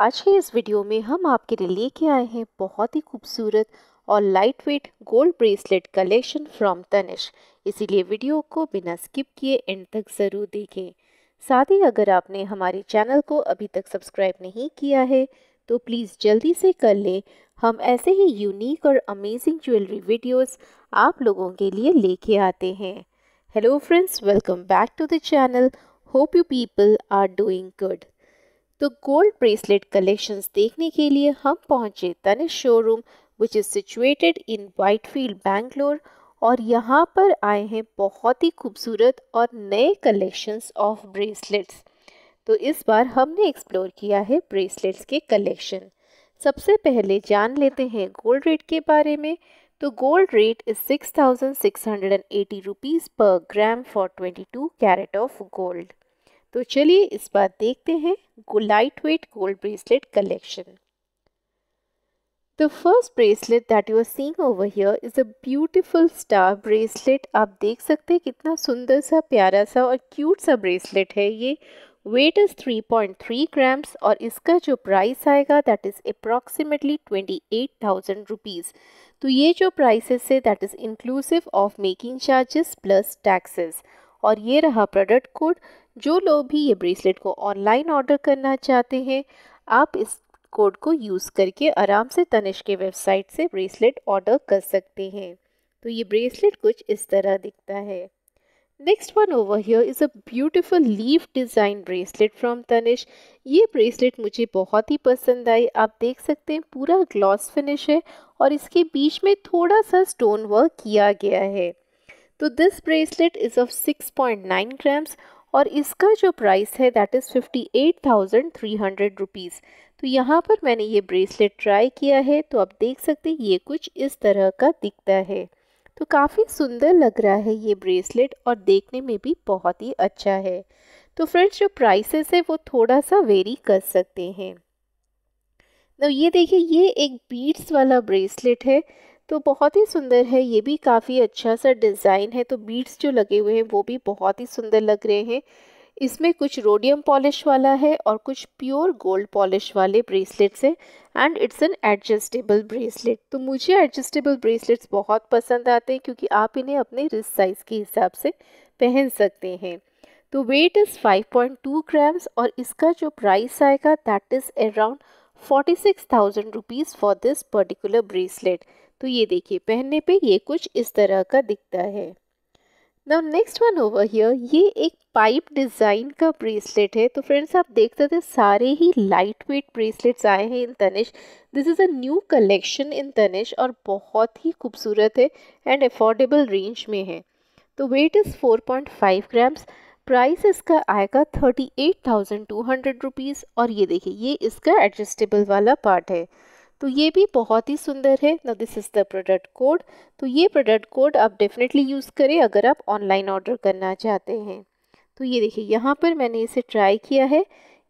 आज के इस वीडियो में हम आपके लिए लेके आए हैं बहुत ही खूबसूरत और lightweight gold bracelet collection from Tanishq. इसीलिए वीडियो को बिना स्किप किए एंड तक ज़रूर देखें। साथ ही अगर आपने हमारे चैनल को अभी तक सब्सक्राइब नहीं किया है तो प्लीज़ जल्दी से कर लें। हम ऐसे ही यूनिक और अमेजिंग ज्वेलरी वीडियोस आप लोगों के लिए लेके आते हैं। Hello friends, welcome back to the channel. Hope you people are doing good. तो गोल्ड ब्रेसलेट कलेक्शंस देखने के लिए हम पहुंचे Tanishq showroom which is situated in Whitefield Bangalore, और यहाँ पर आए हैं बहुत ही खूबसूरत और नए कलेक्शंस ऑफ ब्रेसलेट्स। तो इस बार हमने एक्सप्लोर किया है ब्रेसलेट्स के कलेक्शन। सबसे पहले जान लेते हैं गोल्ड रेट के बारे में। तो gold rate is 6,680 rupees per gram for 22 carat of gold. तो चलिए इस बार देखते हैं light weight gold bracelet collection. The first bracelet that you are seeing over here is a beautiful star bracelet. आप देख सकते हैं कितना सुंदर सा, प्यारा सा और क्यूट सा ब्रेसलेट है ये। वेट इज़ 3.3 ग्राम्स और इसका जो प्राइस आएगा दैट इज़ अप्रॉक्सीमेटली 28,000 रुपीज़। तो ये जो प्राइसेस है that is inclusive of making charges plus taxes. और ये रहा प्रोडक्ट कोड। जो लोग भी ये ब्रेसलेट को ऑनलाइन ऑर्डर करना चाहते हैं, आप इस कोड को यूज़ करके आराम से तनिष्क के वेबसाइट से ब्रेसलेट ऑर्डर कर सकते हैं। तो ये ब्रेसलेट कुछ इस तरह दिखता है। Next one over here is a beautiful leaf design bracelet from Tanishq. ये ब्रेसलेट मुझे बहुत ही पसंद आई। आप देख सकते हैं पूरा ग्लॉस फिनिश है और इसके बीच में थोड़ा सा स्टोन वर्क किया गया है। तो this bracelet is of 6.9 grams और इसका जो प्राइस है दैट इज़ 58,300 रुपीज़। तो यहाँ पर मैंने ये ब्रेसलेट ट्राई किया है। तो आप देख सकते हैं ये कुछ इस तरह का दिखता है। तो काफ़ी सुंदर लग रहा है ये ब्रेसलेट और देखने में भी बहुत ही अच्छा है। तो फ्रेंड्स, जो प्राइसेस है वो थोड़ा सा वेरी कर सकते हैं। तो ये देखिए, ये एक बीड्स वाला ब्रेसलेट है तो बहुत ही सुंदर है। ये भी काफ़ी अच्छा सा डिज़ाइन है। तो बीड्स जो लगे हुए हैं वो भी बहुत ही सुंदर लग रहे हैं। इसमें कुछ रोडियम पॉलिश वाला है और कुछ प्योर गोल्ड पॉलिश वाले ब्रेसलेट्स हैं। And it's an adjustable bracelet. तो मुझे एडजस्टेबल ब्रेसलेट्स बहुत पसंद आते हैं क्योंकि आप इन्हें अपने रिस्ट साइज़ के हिसाब से पहन सकते हैं। तो वेट इज़ 5.2 ग्राम्स और इसका जो प्राइस आएगा that is around 46,000 rupees for this particular bracelet. तो ये देखिए, पहनने पे ये कुछ इस तरह का दिखता है। Now next one over here, ये एक पाइप डिज़ाइन का ब्रेसलेट है। तो फ्रेंड्स, आप देख सकते हैं सारे ही लाइट वेट ब्रेसलेट्स आए हैं in Tanishq. This is a new collection in Tanishq और बहुत ही खूबसूरत है एंड अफोर्डेबल रेंज में है। तो वेट इज़ 4.5 ग्राम्स, प्राइस इसका आएगा 38,200 रुपीज़। और ये देखिए, ये इसका एडजस्टेबल वाला पार्ट है। तो ये भी बहुत ही सुंदर है। Now this is the product code. तो ये प्रोडक्ट कोड आप डेफिनेटली यूज़ करें अगर आप ऑनलाइन ऑर्डर करना चाहते हैं। तो ये देखिए, यहाँ पर मैंने इसे ट्राई किया है।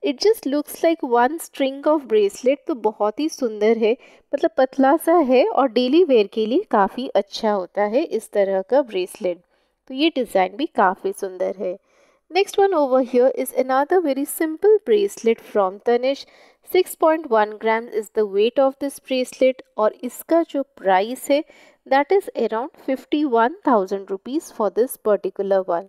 It just looks like one string of bracelet. तो बहुत ही सुंदर है, मतलब पतला सा है और डेली वेयर के लिए काफ़ी अच्छा होता है इस तरह का ब्रेसलेट। तो ये डिज़ाइन भी काफ़ी सुंदर है। Next one over here is another very simple bracelet from Tanishq. 6.1 gram is the weight of this bracelet और इसका जो प्राइस है that is around 51,000 rupees for this particular one.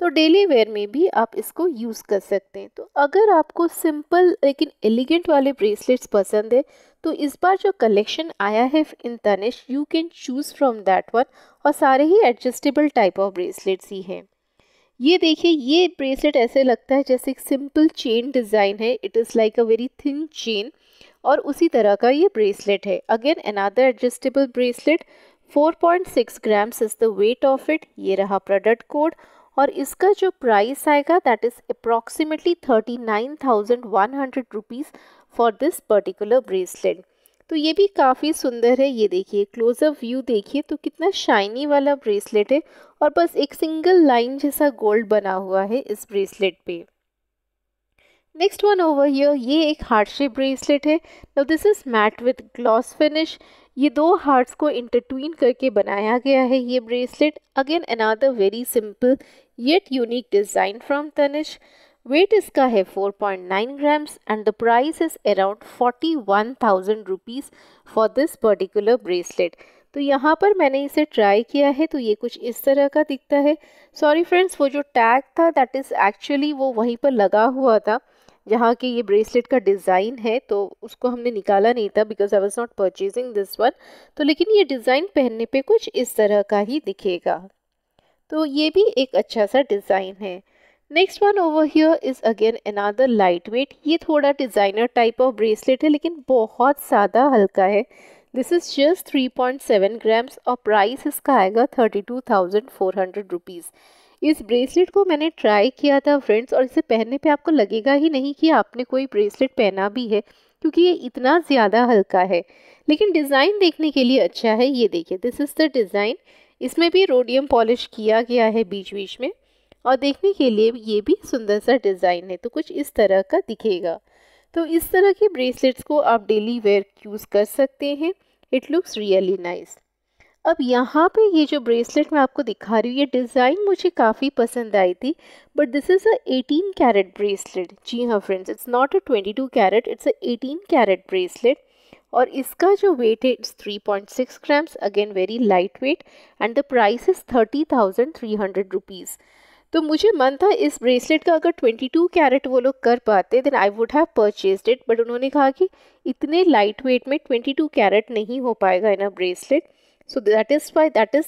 तो डेली वेयर में भी आप इसको यूज़ कर सकते हैं। तो अगर आपको सिंपल लेकिन एलिगेंट वाले ब्रेसलेट्स पसंद है तो इस बार जो कलेक्शन आया है in Tanishq, you can choose from that one. और सारे ही एडजस्टेबल टाइप ऑफ ब्रेसलेट्स ही हैं। ये देखिए, ये ब्रेसलेट ऐसे लगता है जैसे एक सिंपल चेन डिज़ाइन है। It is like a very thin chain और उसी तरह का ये ब्रेसलेट है। Again another adjustable bracelet. 4.6 grams is the weight of it. ये रहा प्रोडक्ट कोड और इसका जो प्राइस आएगा that is approximately 39,100 rupees for this particular bracelet. तो ये भी काफ़ी सुंदर है। ये देखिए, क्लोजअप व्यू देखिए तो कितना शाइनी वाला ब्रेसलेट है और बस एक सिंगल लाइन जैसा गोल्ड बना हुआ है इस ब्रेसलेट पे। नेक्स्ट वन ओवर हियर, ये एक हार्ट शेप ब्रेसलेट है। Now this is matte with gloss finish. ये दो हार्ट्स को इंटरट्वीन करके बनाया गया है ये bracelet. Again another very simple yet unique design from Tanishq. Weight इसका है 4.9 grams and the price is around 41,000 rupees for this particular bracelet. तो यहाँ पर मैंने इसे ट्राई किया है तो ये कुछ इस तरह का दिखता है। सॉरी फ्रेंड्स, वो जो टैग था दैट इज़ एक्चुअली वो वहीं पर लगा हुआ था जहाँ के ये ब्रेसलेट का डिज़ाइन है, तो उसको हमने निकाला नहीं था because I was not purchasing this one. तो लेकिन ये डिज़ाइन पहनने पे कुछ इस तरह का ही दिखेगा, तो ये भी एक अच्छा सा डिज़ाइन है। Next one over here is again another light weight. ये थोड़ा डिज़ाइनर टाइप ऑफ ब्रेसलेट है लेकिन बहुत ज़्यादा हल्का है। दिस इज़ जस्ट 3.7 ग्राम्स और प्राइस इसका आएगा 32,400 रुपीज़। इस ब्रेसलेट को मैंने ट्राई किया था फ्रेंड्स, और इसे पहनने पे आपको लगेगा ही नहीं कि आपने कोई ब्रेसलेट पहना भी है क्योंकि ये इतना ज़्यादा हल्का है, लेकिन डिज़ाइन देखने के लिए अच्छा है। ये देखिए, दिस इज़ द डिज़ाइन। इसमें भी रोडियम पॉलिश किया गया है बीच बीच में, और देखने के लिए ये भी सुंदर सा डिज़ाइन है, तो कुछ इस तरह का दिखेगा। तो इस तरह के ब्रेसलेट्स को आप डेली वेयर यूज़ कर सकते हैं। It looks really nice. अब यहाँ पे ये जो ब्रेसलेट मैं आपको दिखा रही हूँ, ये डिज़ाइन मुझे काफ़ी पसंद आई थी, but this is a 18 carat bracelet. जी हाँ friends, it's not a 22 carat, it's a 18 carat bracelet, और इसका जो वेट है it's 3.6 grams, again very light weight, and the price is 30,300 rupees. तो मुझे मन था इस ब्रेसलेट का अगर 22 कैरेट वो लोग कर पाते then I would have purchased it, but उन्होंने कहा कि इतने लाइट वेट में 22 कैरेट नहीं हो पाएगा in a bracelet. So that is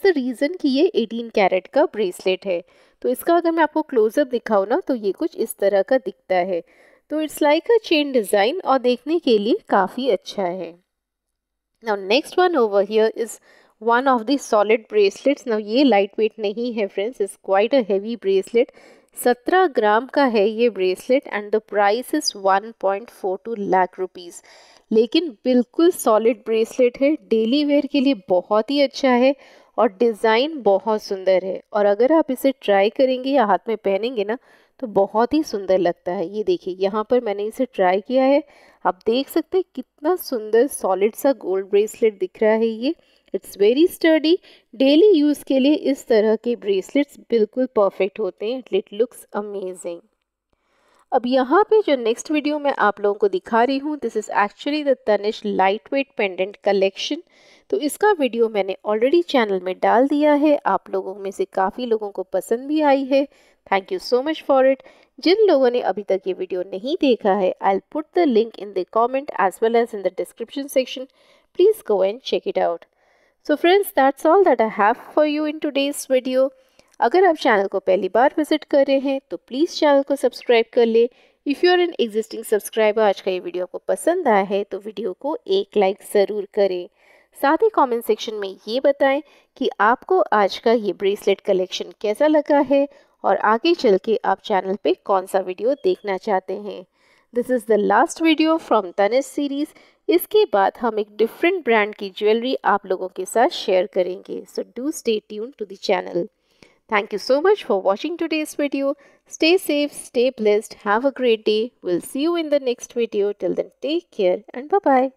the reason कि ये 18 कैरेट का ब्रेसलेट है। तो इसका अगर मैं आपको क्लोजअप दिखाऊँ ना, तो ये कुछ इस तरह का दिखता है। तो it's like a chain design और देखने के लिए काफ़ी अच्छा है। Now next one over here is one of the solid bracelets. Now ये लाइट वेट नहीं है friends, is quite a heavy bracelet. 17 gram का है ये bracelet and the price is 1.42 lakh rupees. लेकिन बिल्कुल सॉलिड ब्रेसलेट है, डेली वेयर के लिए बहुत ही अच्छा है और डिज़ाइन बहुत सुंदर है, और अगर आप इसे ट्राई करेंगे या हाथ में पहनेंगे ना तो बहुत ही सुंदर लगता है। ये देखिए, यहाँ पर मैंने इसे ट्राई किया है, आप देख सकते हैं कितना सुंदर सॉलिड सा गोल्ड ब्रेसलेट दिख रहा है ये। It's very sturdy. Daily use के लिए इस तरह के ब्रेसलेट्स बिल्कुल परफेक्ट होते हैं। It looks amazing. अब यहाँ पे जो नेक्स्ट वीडियो मैं आप लोगों को दिखा रही हूँ, this is actually the Tanishq light weight pendant collection. तो इसका वीडियो मैंने ऑलरेडी चैनल में डाल दिया है, आप लोगों में से काफ़ी लोगों को पसंद भी आई है। Thank you so much for it. जिन लोगों ने अभी तक ये वीडियो नहीं देखा है, I will put the link in the comment as well as in the description section, please go and check it out. So friends, that's all that I have for you in today's video. अगर आप channel को पहली बार visit कर रहे हैं तो please channel को subscribe कर ले। If you are an existing subscriber, आज का ये वीडियो आपको पसंद आया है तो वीडियो को एक लाइक ज़रूर करें। साथ ही कमेंट सेक्शन में ये बताएं कि आपको आज का ये ब्रेसलेट कलेक्शन कैसा लगा है और आगे चल के आप चैनल पर कौन सा वीडियो देखना चाहते हैं। This is the last video from Tanishq series. इसके बाद हम एक डिफरेंट ब्रांड की ज्वेलरी आप लोगों के साथ शेयर करेंगे। So do stay tune to the channel. Thank you so much for watching today's video. Stay safe, stay blessed, have a great day. Will see you in the next video. Till then take care and bye bye.